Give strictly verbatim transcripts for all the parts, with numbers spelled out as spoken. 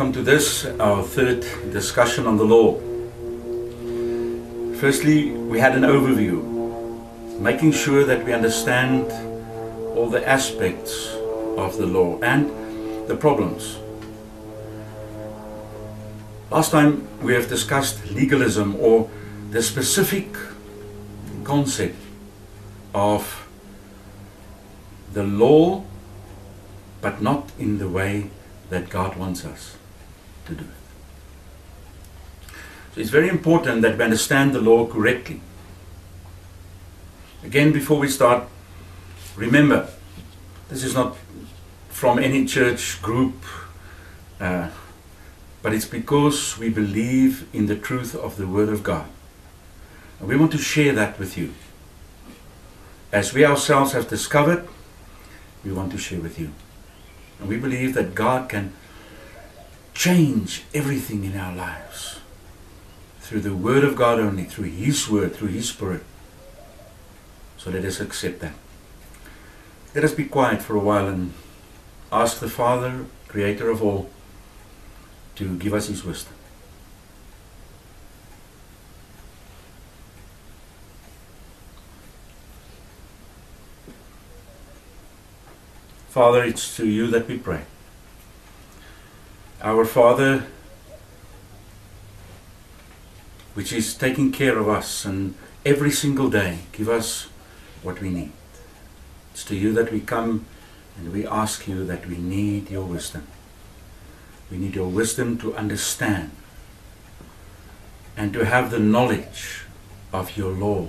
Welcome to this, our third discussion on the law. Firstly, we had an overview, making sure that we understand all the aspects of the law and the problems. Last time we have discussed legalism, or the specific concept of the law, but not in the way that God wants us to do it. So it's very important that we understand the law correctly. Again, before we start, remember, this is not from any church group, uh, but it's because we believe in the truth of the Word of God. And we want to share that with you. As we ourselves have discovered, we want to share with you. And we believe that God can change everything in our lives through the Word of God only, through His Word, through His Spirit. So let us accept that. Let us be quiet for a while and ask the Father, Creator of all, to give us His wisdom. Father, it's to you that we pray. Our Father, which is taking care of us, and every single day, give us what we need. It's to you that we come, and we ask you that we need your wisdom. We need your wisdom to understand and to have the knowledge of your law,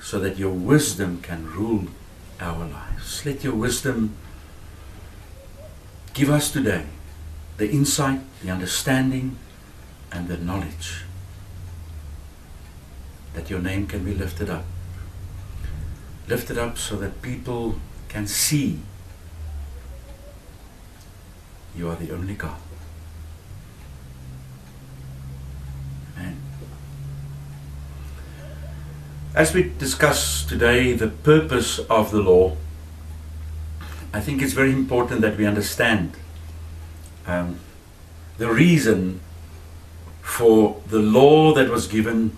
so that your wisdom can rule our lives. Let your wisdom give us today the insight, the understanding, and the knowledge that your name can be lifted up. Lifted up so that people can see you are the only God. Amen. As we discuss today the purpose of the law, I think it's very important that we understand um, the reason for the law that was given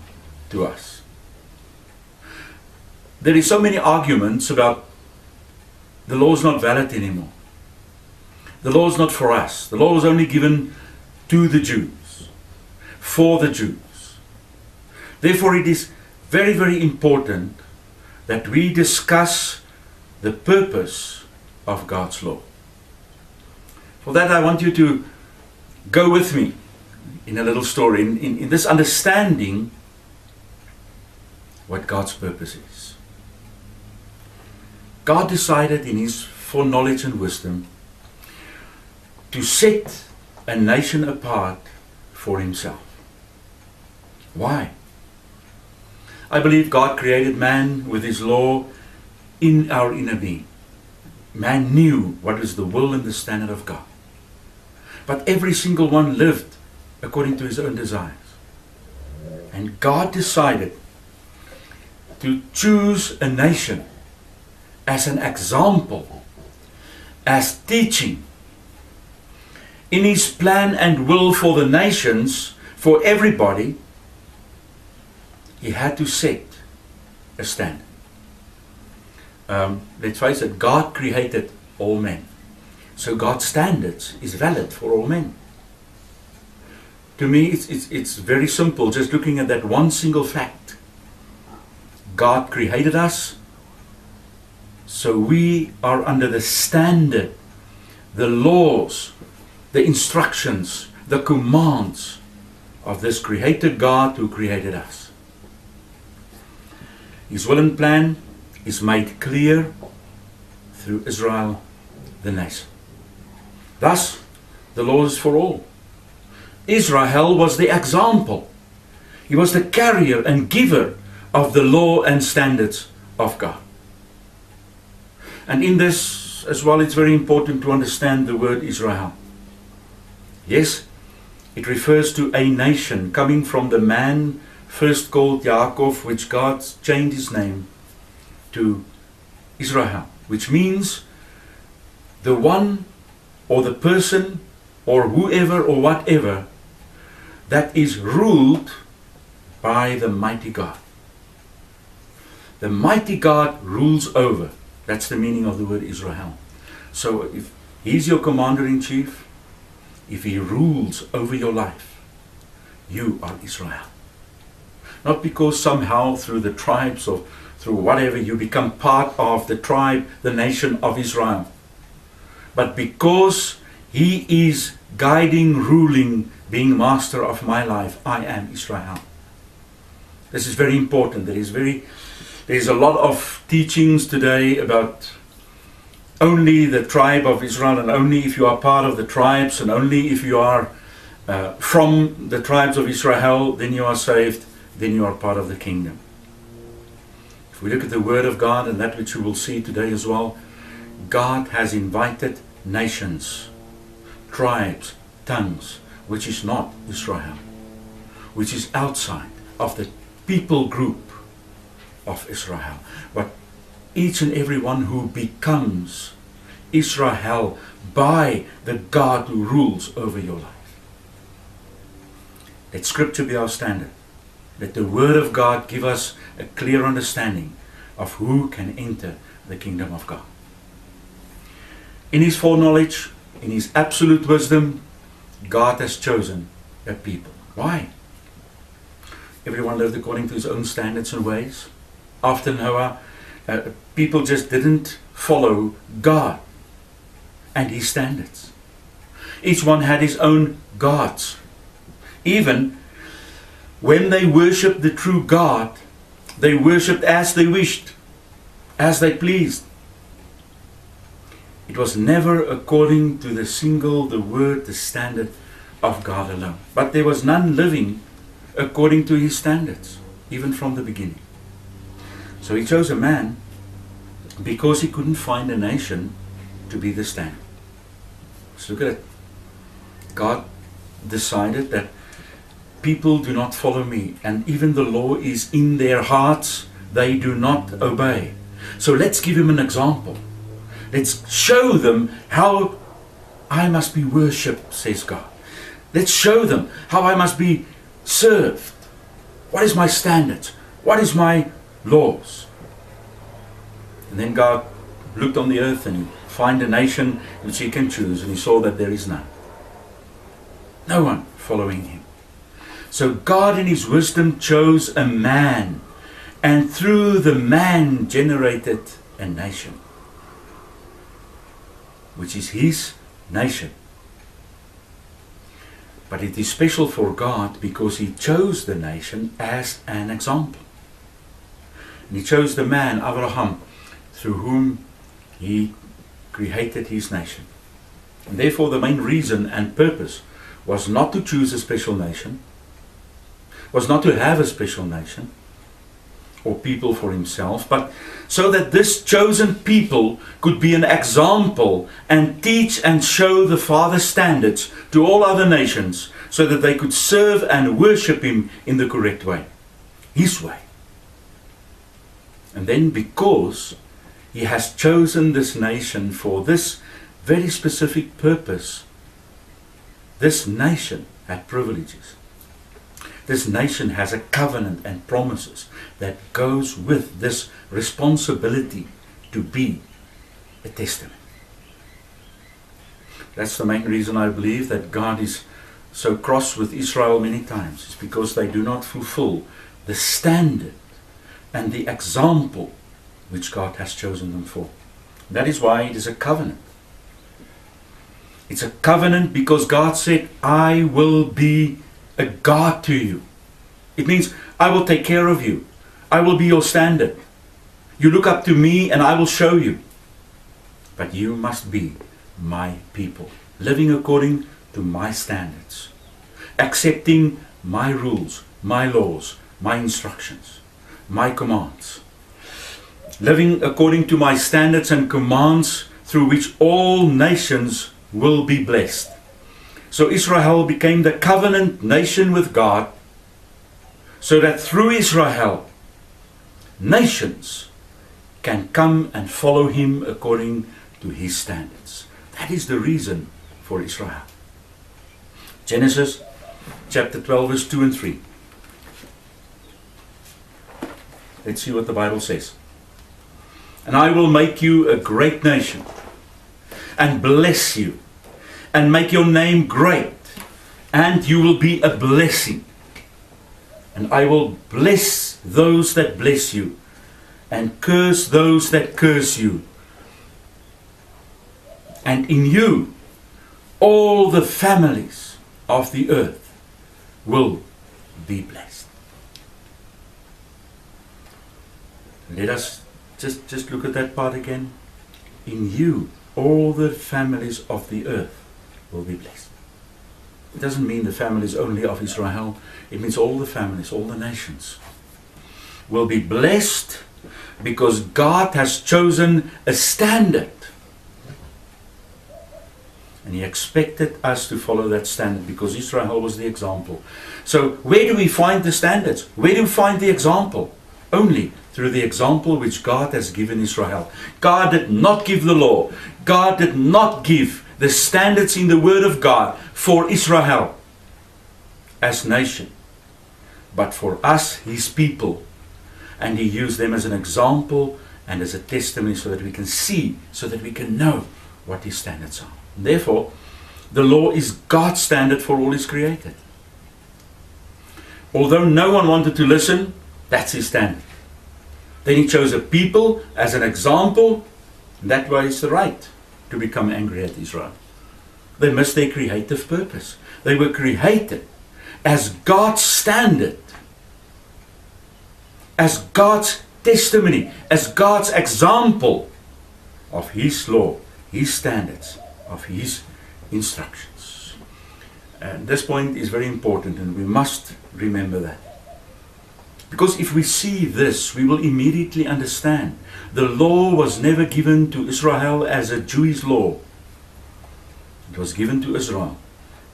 to us. There is so many arguments about the law is not valid anymore. The law is not for us. The law is only given to the Jews, for the Jews. Therefore it is very, very important that we discuss the purpose of God's law. For that, I want you to go with me in a little story, in, in, in this understanding what God's purpose is. God decided in His foreknowledge and wisdom to set a nation apart for Himself. Why? I believe God created man with His law in our inner being. Man knew what is the will and the standard of God. But every single one lived according to his own desires. And God decided to choose a nation as an example, as teaching. In His plan and will for the nations, for everybody, He had to set a standard. Um, let's face it, God created all men. So God's standards is valid for all men. To me, it's, it's, it's very simple, just looking at that one single fact. God created us, so we are under the standard, the laws, the instructions, the commands of this created God who created us. His will and plan is made clear through Israel, the nation. Thus, the law is for all. Israel was the example. He was the carrier and giver of the law and standards of God. And in this as well, it's very important to understand the word Israel. Yes, it refers to a nation coming from the man first called Yaakov, which God changed his name to Israel, which means the one or the person or whoever or whatever that is ruled by the mighty God. The mighty God rules over. That's the meaning of the word Israel. So if he's your commander-in-chief, if he rules over your life, you are Israel. Not because somehow through the tribes or through whatever you become part of the tribe, the nation of Israel, but because he is guiding, ruling, being master of my life, I am Israel. This is very important. There is very, there is a lot of teachings today about only the tribe of Israel, and only if you are part of the tribes, and only if you are uh, from the tribes of Israel, then you are saved, then you are part of the kingdom. If we look at the Word of God, and that which you will see today as well, God has invited nations, tribes, tongues, which is not Israel, which is outside of the people group of Israel. But each and every one who becomes Israel by the God who rules over your life. Let Scripture be our standard. Let the Word of God give us a clear understanding of who can enter the kingdom of God. In His foreknowledge, in His absolute wisdom, God has chosen a people. Why? Everyone lived according to his own standards and ways. After Noah, uh, people just didn't follow God and His standards. Each one had his own gods. Even when they worshipped the true God, they worshipped as they wished, as they pleased. It was never according to the single, the word, the standard of God alone. But there was none living according to His standards, even from the beginning. So He chose a man because He couldn't find a nation to be the standard. Let's look at it. God decided that people do not follow me, and even the law is in their hearts. They do not obey. So let's give Him an example. Let's show them how I must be worshipped, says God. Let's show them how I must be served. What is my standards? What is my laws? And then God looked on the earth and He found a nation which He can choose, and He saw that there is none. No one following Him. So God in His wisdom chose a man, and through the man generated a nation, which is His nation. But it is special for God because He chose the nation as an example. And He chose the man, Abraham, through whom He created His nation. And therefore the main reason and purpose was not to choose a special nation, was not to have a special nation or people for Himself, but so that this chosen people could be an example and teach and show the Father's standards to all other nations, so that they could serve and worship Him in the correct way, His way. And then because He has chosen this nation for this very specific purpose, this nation had privileges. This nation has a covenant and promises that goes with this responsibility to be a testament. That's the main reason I believe that God is so cross with Israel many times. It's because they do not fulfill the standard and the example which God has chosen them for. That is why it is a covenant. It's a covenant because God said, I will be a God to you. It means I will take care of you. I will be your standard. You look up to me and I will show you. But you must be my people, living according to my standards, accepting my rules, my laws, my instructions, my commands, living according to my standards and commands through which all nations will be blessed. So Israel became the covenant nation with God, so that through Israel, nations can come and follow Him according to His standards. That is the reason for Israel. Genesis chapter twelve, verse two and three. Let's see what the Bible says. And I will make you a great nation, and bless you, and make your name great, and you will be a blessing. And I will bless those that bless you, and curse those that curse you. And in you, all the families of the earth will be blessed. Let us just, just look at that part again. In you, all the families of the earth will be blessed. It doesn't mean the families only of Israel. It means all the families, all the nations will be blessed because God has chosen a standard. And He expected us to follow that standard because Israel was the example. So where do we find the standards? Where do we find the example? Only through the example which God has given Israel. God did not give the law. God did not give the standards in the Word of God for Israel as nation, but for us, His people. And He used them as an example and as a testimony so that we can see, so that we can know what His standards are. Therefore, the law is God's standard for all He's created. Although no one wanted to listen, that's His standard. Then He chose a people as an example. That way it's the right to become angry at Israel. They missed their creative purpose. They were created as God's standard, as God's testimony, as God's example of His law, His standards, of His instructions. And this point is very important, and we must remember that. Because if we see this, we will immediately understand the law was never given to Israel as a Jewish law. It was given to Israel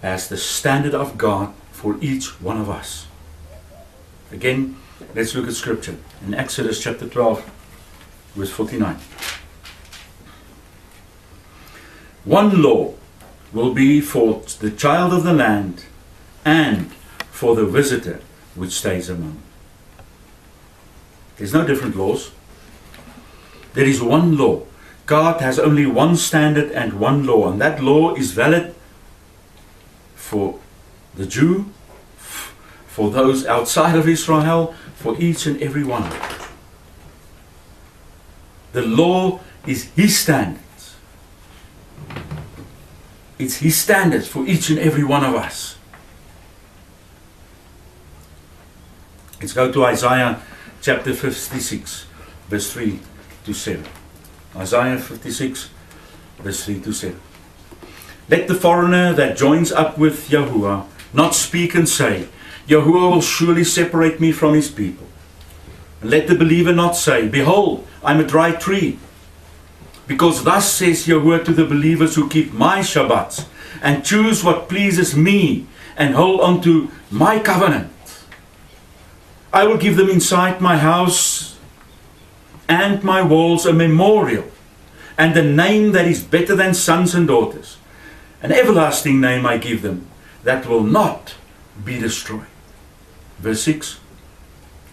as the standard of God for each one of us. Again, let's look at Scripture in Exodus chapter twelve, verse forty-nine. One law will be for the child of the land and for the visitor which stays among. There's no different laws. There is one law. God has only one standard and one law, and that law is valid for the Jew, for those outside of Israel, for each and every one. The law is His standard. It's His standards for each and every one of us. Let's go to Isaiah chapter fifty-six, verse three to seven. Isaiah fifty-six, verse three to seven. Let the foreigner that joins up with Yahuwah not speak and say, Yahuwah will surely separate me from His people. And let the believer not say, behold, I'm a dry tree. Because thus says Yahuwah to the believers who keep my Shabbats and choose what pleases me and hold on to my covenant. I will give them inside my house and my walls a memorial and a name that is better than sons and daughters. An everlasting name I give them that will not be destroyed. Verse six.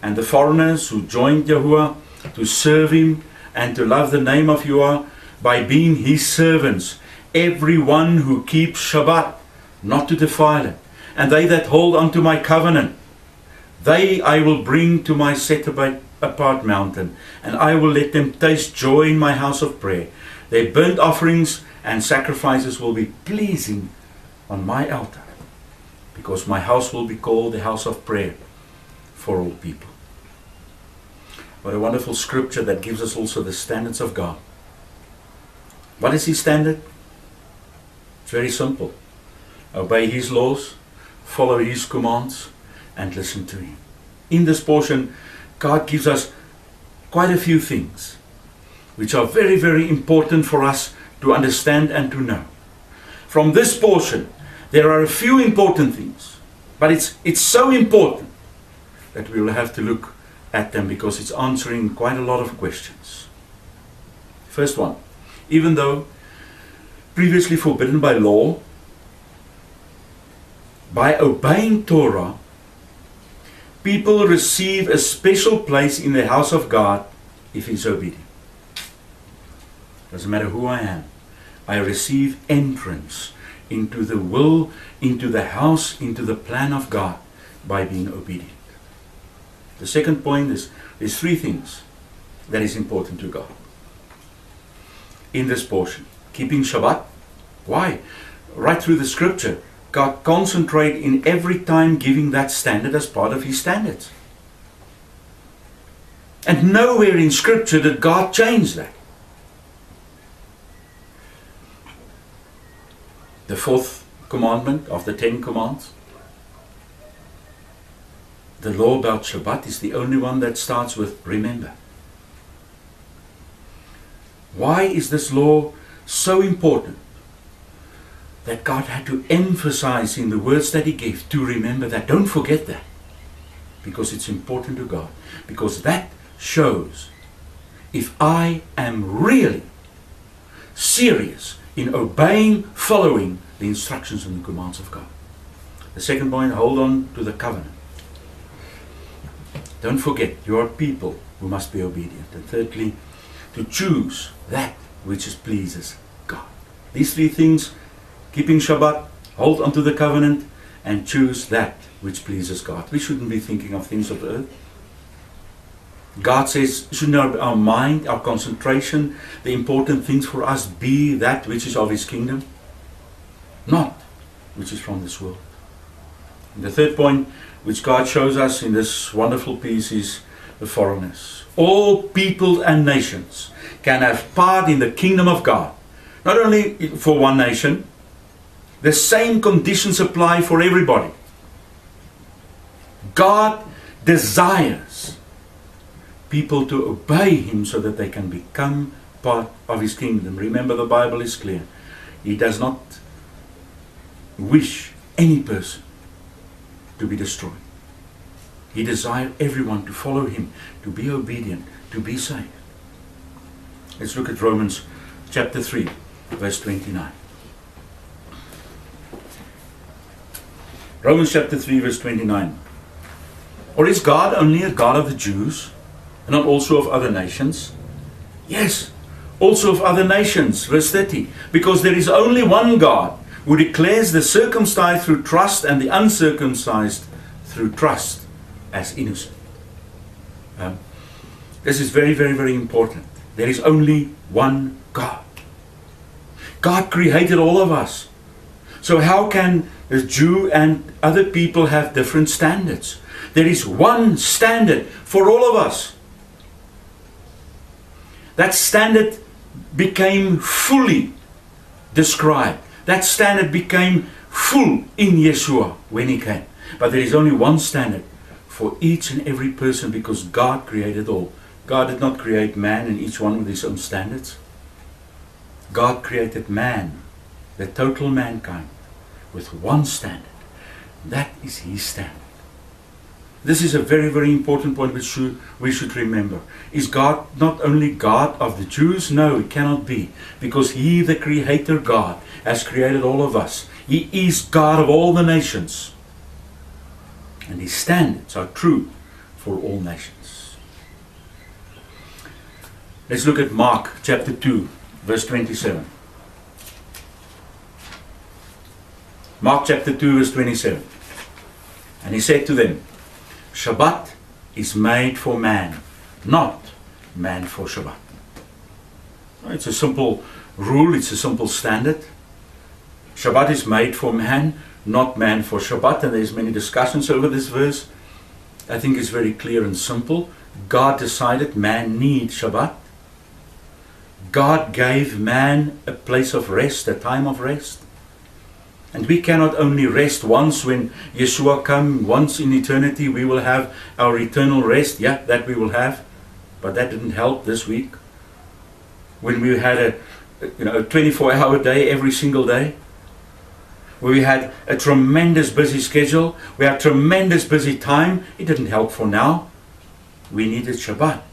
And the foreigners who joined Yahuwah to serve Him and to love the name of Yahuwah by being His servants, everyone who keeps Shabbat, not to defile it, and they that hold unto my covenant, they I will bring to my set apart mountain, and I will let them taste joy in my house of prayer. Their burnt offerings and sacrifices will be pleasing on my altar, because my house will be called the house of prayer for all people. What a wonderful scripture that gives us also the standards of God. What is His standard? It's very simple. Obey His laws, follow His commands, and listen to Him. In this portion, God gives us quite a few things which are very, very important for us to understand and to know. From this portion, there are a few important things, but it's, it's so important that we will have to look at them because it's answering quite a lot of questions. First one, even though previously forbidden by law, by obeying Torah, people receive a special place in the house of God if he's obedient. Doesn't matter who I am. I receive entrance into the will, into the house, into the plan of God by being obedient. The second point is, there's three things that is important to God in this portion. Keeping Shabbat. Why? Right through the scripture, God concentrates in every time giving that standard as part of his standards. And nowhere in scripture did God change that. The fourth commandment of the Ten Commandments. The law about Shabbat is the only one that starts with remember. Why is this law so important that God had to emphasize in the words that he gave to remember that? Don't forget that. Because it's important to God. Because that shows if I am really serious in obeying, following the instructions and the commands of God. The second point, hold on to the covenant. Don't forget, you are people who must be obedient. And thirdly, to choose that which pleases God. These three things, keeping Shabbat, hold on to the covenant, and choose that which pleases God. We shouldn't be thinking of things of the earth. God says, should not our mind, our concentration, the important things for us be that which is of his kingdom, not which is from this world. And the third point, which God shows us in this wonderful piece, is the foreigners. All people and nations can have part in the kingdom of God. Not only for one nation, the same conditions apply for everybody. God desires people to obey him so that they can become part of his kingdom. Remember, the Bible is clear. He does not wish any person to be destroyed. He desires everyone to follow him, to be obedient, to be saved. Let's look at Romans chapter three, verse twenty-nine. Romans chapter three, verse twenty-nine. Or is God only a God of the Jews? And not also of other nations? Yes, also of other nations. Verse thirty. Because there is only one God, who declares the circumcised through trust and the uncircumcised through trust as innocent. Um, this is very, very, very important. There is only one God. God created all of us. So how can the Jew and other people have different standards? There is one standard for all of us. That standard became fully described. That standard became full in Yeshua when he came. But there is only one standard for each and every person, because God created all. God did not create man and each one with his own standards. God created man, the total mankind, with one standard. That is his standard. This is a very, very important point which should, we should remember. Is God not only God of the Jews? No, it cannot be. Because he, the Creator God, has created all of us. He is God of all the nations. And his standards are true for all nations. Let's look at Mark chapter two, verse twenty-seven. Mark chapter two, verse twenty-seven. And he said to them, Shabbat is made for man, not man for Shabbat. It's a simple rule, it's a simple standard. Shabbat is made for man, not man for Shabbat. And there's many discussions over this verse. I think it's very clear and simple. God decided man needs Shabbat. God gave man a place of rest, a time of rest. And we cannot only rest once when Yeshua comes, once in eternity we will have our eternal rest. Yeah, that we will have. But that didn't help this week. When we had a you know, a twenty-four hour day every single day. We had a tremendous busy schedule. We had tremendous busy time. It didn't help for now. We needed Shabbat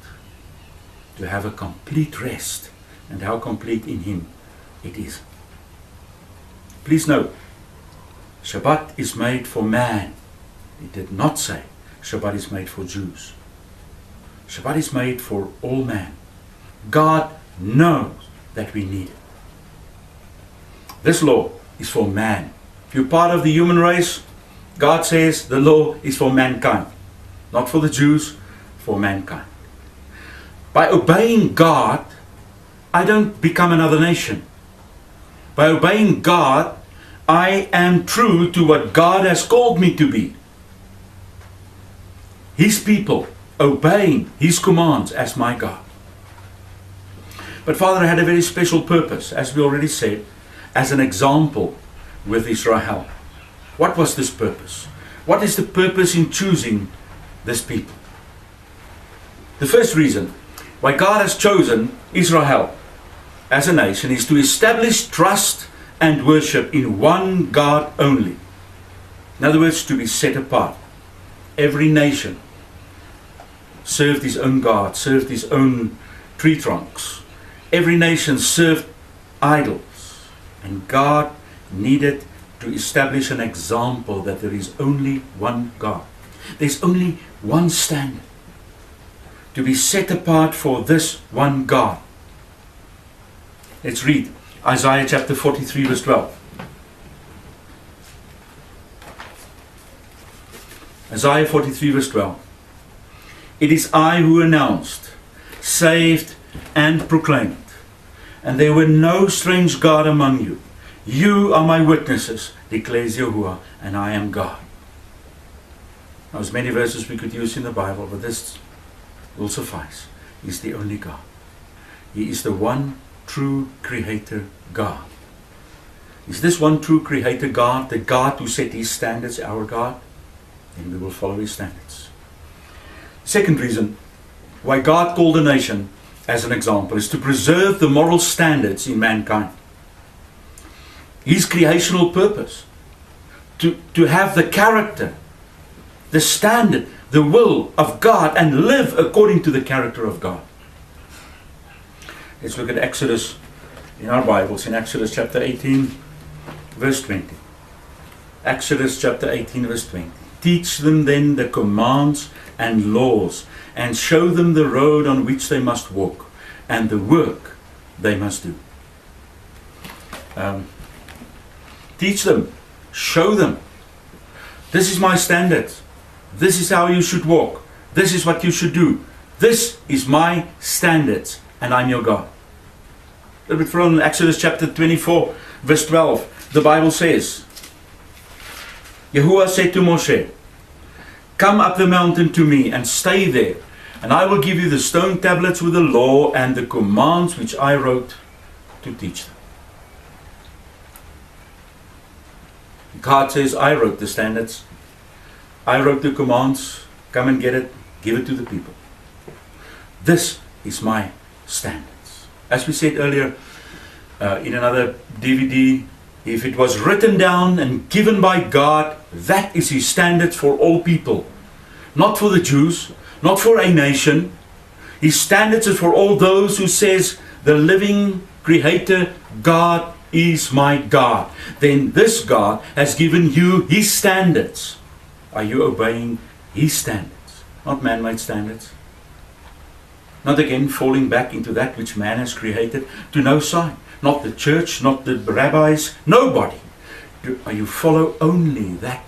to have a complete rest. And how complete in him it is. Please note, Shabbat is made for man. He did not say Shabbat is made for Jews. Shabbat is made for all man. God knows that we need it. This law is for man. If you're part of the human race, God says the law is for mankind. Not for the Jews, for mankind. By obeying God, I don't become another nation. By obeying God, I am true to what God has called me to be. His people, obeying His commands as my God. But Father had a very special purpose, as we already said, as an example with Israel. What was this purpose? What is the purpose in choosing this people? The first reason why God has chosen Israel as a nation is to establish trust and worship in one God only. In other words, to be set apart. Every nation served his own God, served his own tree trunks. Every nation served idols. And God needed to establish an example that there is only one God. There's only one standard. To be set apart for this one God. Let's read Isaiah chapter forty-three verse twelve. Isaiah forty-three verse twelve. It is I who announced, saved and proclaimed. And there were no strange God among you. You are my witnesses, declares Yahuwah, and I am God. Now, there's many verses we could use in the Bible, but this will suffice. He's the only God. He is the one true creator God. Is this one true creator God the God who set His standards, our God? Then we will follow His standards. Second reason why God called a nation as an example is to preserve the moral standards in mankind. His creational purpose to, to have the character, the standard, the will of God, and live according to the character of God. Let's look at Exodus in our Bibles, in Exodus chapter eighteen, verse twenty. Exodus chapter eighteen, verse twenty. Teach them then the commands and laws, and show them the road on which they must walk, and the work they must do. Um, teach them, show them. This is my standard. This is how you should walk. This is what you should do. This is my standards, and I'm your God. A little bit from Exodus chapter twenty-four, verse twelve, the Bible says, Yahuwah said to Moshe, come up the mountain to me and stay there, and I will give you the stone tablets with the law and the commands which I wrote to teach them. God says, I wrote the standards. I wrote the commands. Come and get it. Give it to the people. This is my standards. As we said earlier uh, in another D V D, if it was written down and given by God, that is His standards for all people. Not for the Jews, not for a nation. His standards is for all those who says, the living Creator God is my God. Then this God has given you His standards. Are you obeying His standards? Not man-made standards. Not again falling back into that which man has created to no sign. Not the church, not the rabbis, nobody. Do, you follow only that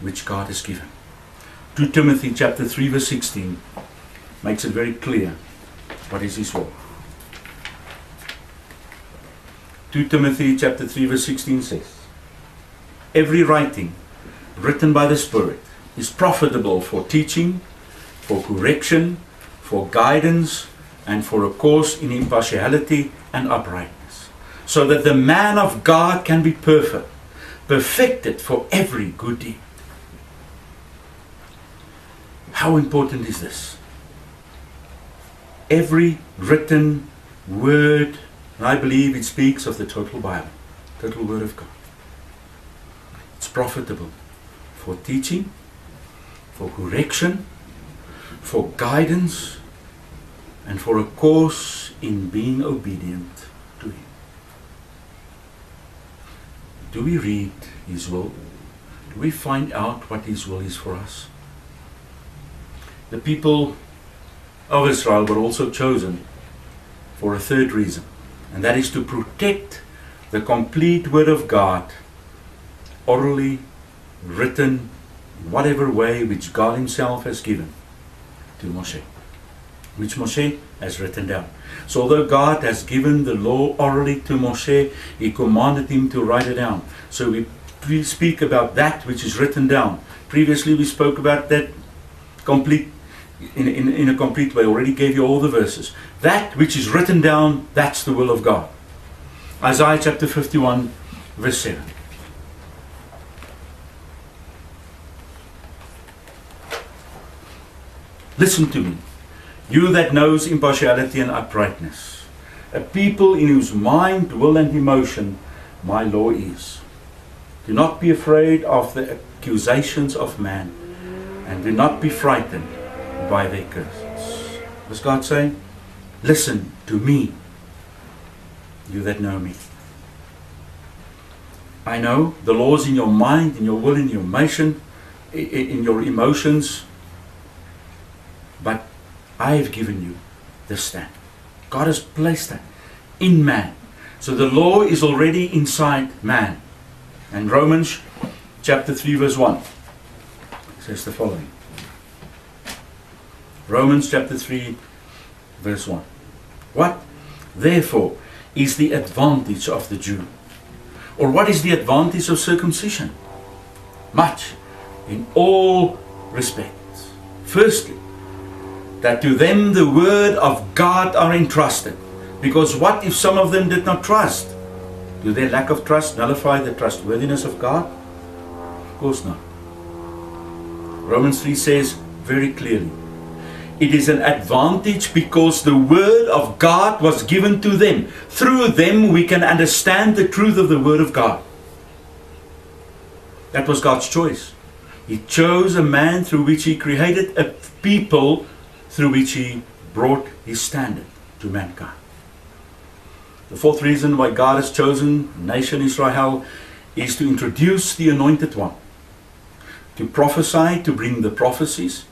which God has given. Second Timothy chapter three verse sixteen makes it very clear what is His law. Second Timothy chapter three verse sixteen says, every writing written by the Spirit is profitable for teaching, for correction, for guidance, and for a course in impartiality and uprightness, so that the man of God can be perfect, perfected for every good deed. How important is this? Every written word, and I believe it speaks of the total Bible, total Word of God. It's profitable for teaching, for correction, for guidance, and for a course in being obedient to Him. Do we read His will? Do we find out what His will is for us? The people of Israel were also chosen for a third reason, and that is to protect the complete Word of God, orally, written, in whatever way which God Himself has given to Moshe, which Moshe has written down. So although God has given the law orally to Moshe, He commanded him to write it down. So we we speak about that which is written down. Previously we spoke about that complete in, in, in a complete way. I already gave you all the verses. That which is written down, that's the will of God. Isaiah chapter fifty-one verse seven. Listen to me, you that knows impartiality and uprightness, a people in whose mind, will and emotion my law is. Do not be afraid of the accusations of man, and do not be frightened by their curses. Was God saying, listen to me, you that know me. I know the laws in your mind, in your will, in your emotion, in your emotions, but I have given you this standard. God has placed that in man. So the law is already inside man. And Romans chapter three verse one says the following. Romans chapter three verse one. What therefore is the advantage of the Jew? Or what is the advantage of circumcision? Much, in all respects. Firstly, that to them the word of God are entrusted. Because what if some of them did not trust? Do their lack of trust nullify the trustworthiness of God? Of course not. Romans three says very clearly, it is an advantage because the word of God was given to them. Through them we can understand the truth of the word of God. That was God's choice. He chose a man through which He created a people through which He brought His standard to mankind. The fourth reason why God has chosen the nation Israel is to introduce the Anointed One, to prophesy, to bring the prophecies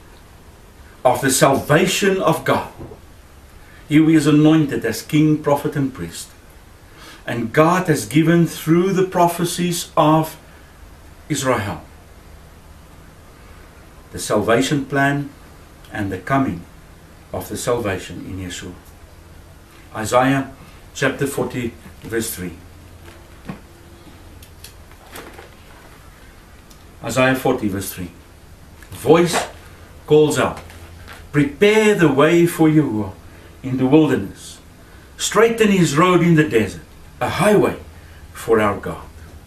of the salvation of God. He is anointed as king, prophet and priest. And God has given through the prophecies of Israel the salvation plan and the coming of the salvation in Yeshua. Isaiah chapter forty verse three. Isaiah forty verse three. Voice calls out, prepare the way for Yahuwah in the wilderness. Straighten His road in the desert, a highway for our God.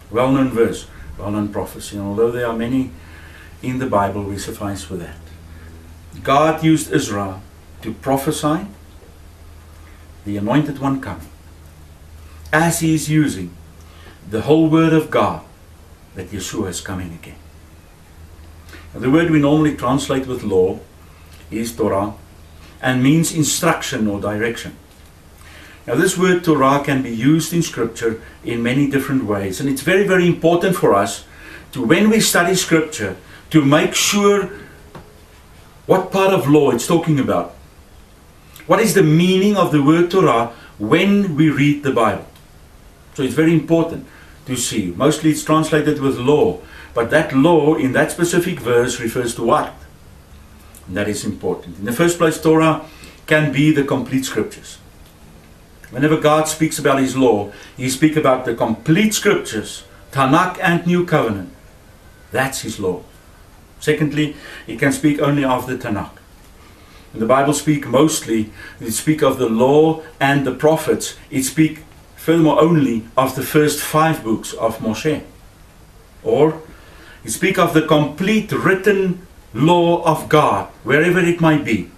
Well-known verse, well-known prophecy. And although there are many in the Bible, we suffice with that. God used Israel to prophesy the Anointed One coming, as He is using the whole Word of God that Yeshua is coming again. Now, the word we normally translate with law is Torah and means instruction or direction. Now this word Torah can be used in Scripture in many different ways, and it's very very important for us to, when we study Scripture, to make sure what part of law it's talking about. What is the meaning of the word Torah when we read the Bible? So it's very important to see. Mostly it's translated with law, but that law in that specific verse refers to what? And that is important. In the first place, Torah can be the complete Scriptures. Whenever God speaks about His law, He speaks about the complete Scriptures, Tanakh and New Covenant. That's His law. Secondly, it can speak only of the Tanakh. In the Bible speak mostly, it speak of the law and the prophets. It speak furthermore only of the first five books of Moshe. Or it speak of the complete written law of God, wherever it might be.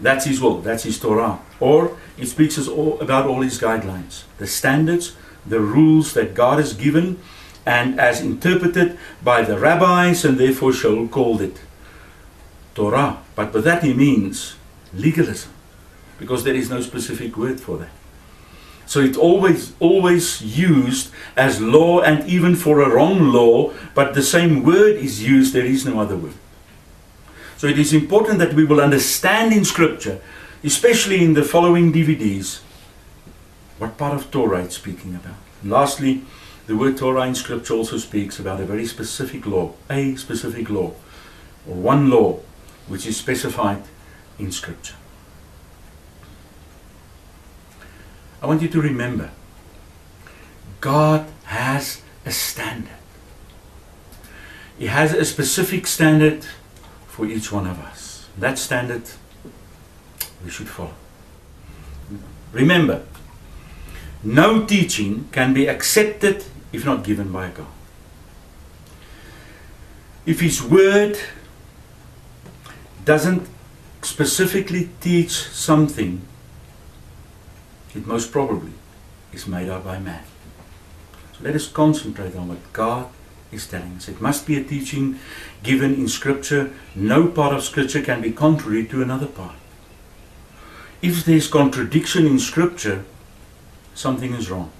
That's His will, that's His Torah. Or it speaks about all His guidelines, the standards, the rules that God has given, and as interpreted by the rabbis, and therefore Sha'ul called it Torah. But by that he means legalism, because there is no specific word for that. So it's always, always used as law, and even for a wrong law, but the same word is used, there is no other word. So it is important that we will understand in Scripture, especially in the following D V Ds, what part of Torah it's speaking about. And lastly, the word Torah in Scripture also speaks about a very specific law, a specific law, or one law, which is specified in Scripture. I want you to remember, God has a standard. He has a specific standard for each one of us. That standard we should follow. Remember, no teaching can be accepted if not given by God. If His Word doesn't specifically teach something, it most probably is made up by man. So let us concentrate on what God is telling us. It must be a teaching given in Scripture. No part of Scripture can be contrary to another part. If there is contradiction in Scripture, something is wrong.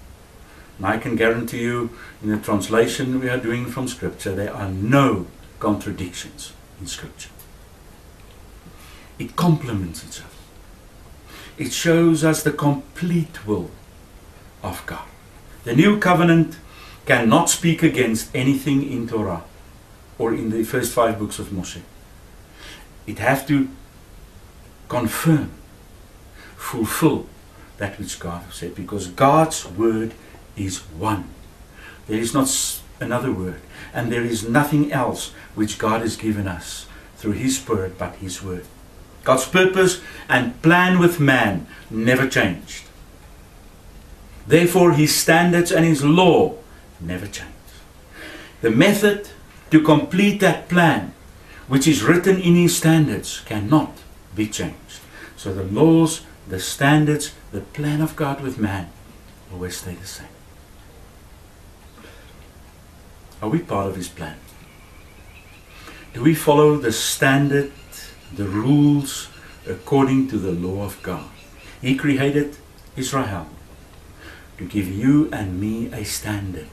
And I can guarantee you, in the translation we are doing from Scripture, there are no contradictions in Scripture. It complements itself. It shows us the complete will of God. The new covenant cannot speak against anything in Torah or in the first five books of Moshe. It has to confirm, fulfill that which God has said, because God's word is one. There is not another word, and there is nothing else which God has given us through His Spirit but His word. God's purpose and plan with man never changed. Therefore, His standards and His law never changed. The method to complete that plan, which is written in His standards, cannot be changed. So the laws, the standards, the plan of God with man always stay the same. Are we part of His plan? Do we follow the standard, the rules, according to the law of God? He created Israel to give you and me a standard.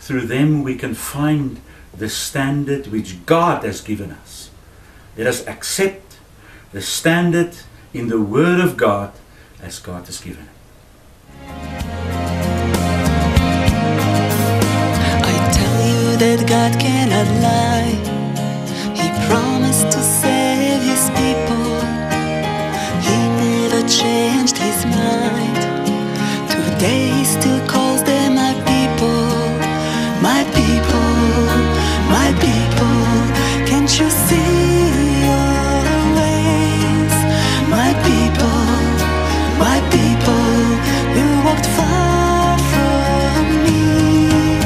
Through them we can find the standard which God has given us. Let us accept the standard in the Word of God as God has given it. I tell you that God cannot lie. He promised to save His people. He never changed His mind. Today He still calls them my people. My people, my people, can't you see your ways? My people, my people, you walked far from me.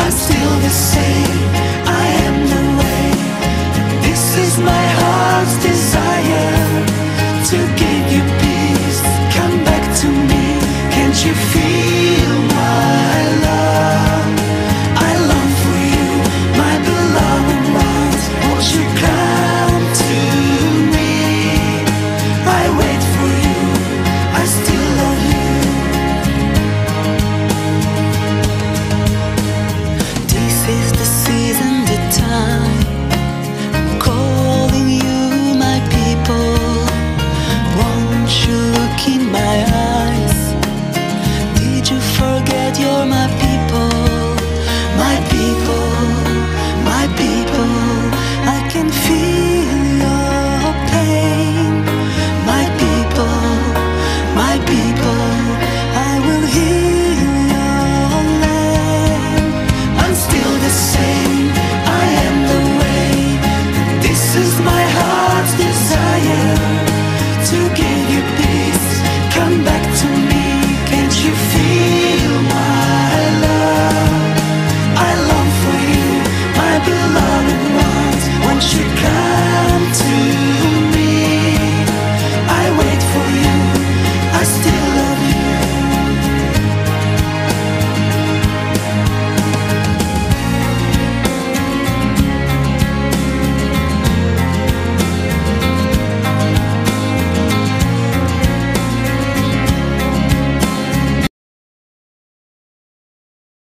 I'm still the same, I am the way. This is my heart's desire to get